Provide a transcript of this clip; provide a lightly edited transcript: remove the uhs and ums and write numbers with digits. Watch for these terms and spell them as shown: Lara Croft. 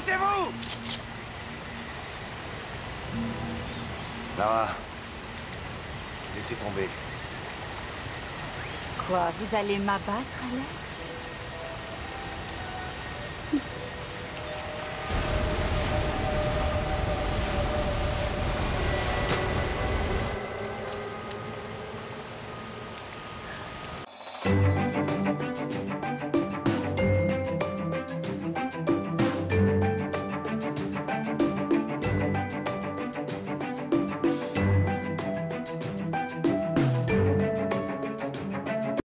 Arrêtez-vous! Lara, laissez tomber. Quoi, vous allez m'abattre, Alex?